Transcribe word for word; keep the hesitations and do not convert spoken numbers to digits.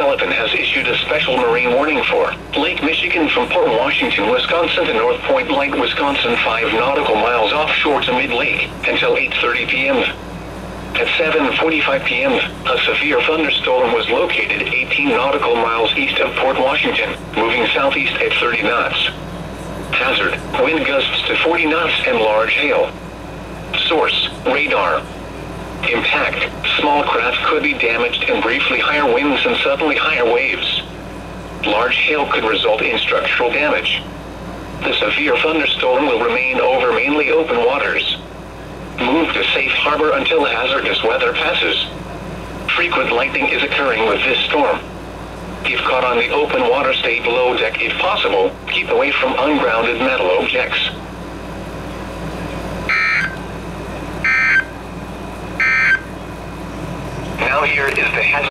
Sullivan has issued a special marine warning for Lake Michigan from Port Washington, Wisconsin to North Point Lake, Wisconsin, five nautical miles offshore to mid-lake until eight thirty p m At seven forty-five p m, a severe thunderstorm was located eighteen nautical miles east of Port Washington, moving southeast at thirty knots. Hazard, wind gusts to forty knots and large hail. Source, radar. Impact, small craft could be damaged in briefly higher winds and suddenly higher waves. Large hail could result in structural damage. The severe thunderstorm will remain over mainly open waters. Move to safe harbor until hazardous weather passes. Frequent lightning is occurring with this storm. If caught on the open water, stay below deck if possible. Keep away from ungrounded metal objects. Now here is the hazard.